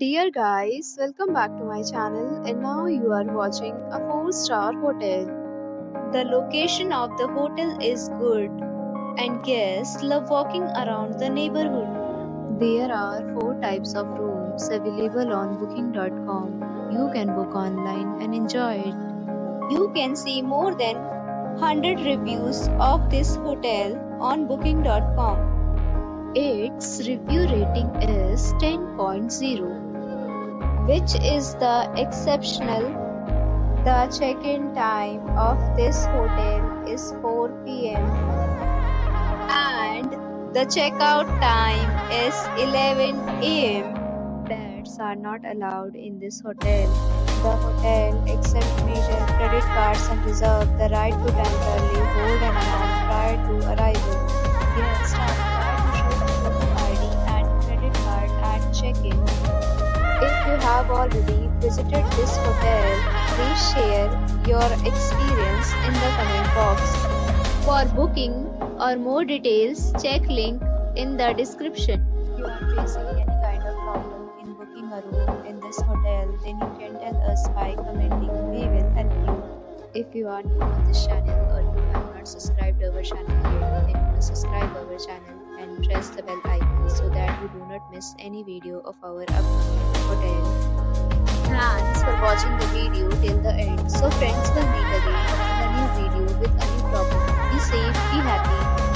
Dear guys, welcome back to my channel, and now you are watching a 4-star hotel. The location of the hotel is good and guests love walking around the neighborhood. There are 4 types of rooms available on booking.com. You can book online and enjoy it. You can see more than 100 reviews of this hotel on booking.com. Its review rating is 10.0. which is the exceptional. The check-in time of this hotel is 4 p.m. and the checkout time is 11 a.m. Pets are not allowed in this hotel. The hotel accepts major credit cards and reserves the right to temporarily hold an amount prior to arrival. Guests are required to show photo ID and credit card at check-in. If you have already visited this hotel, please share your experience in the comment box. For booking or more details, check link in the description. If you are facing any kind of problem in booking a room in this hotel, then you can tell us by commenting. We will help you. If you are new to this channel or you have not subscribed our channel yet, then you must subscribe our channel and press the bell icon so that you do not miss any video of our upcoming hotel. Thanks for watching the video till the end. So friends, will meet again in a new video with a new problem. Be safe, be happy.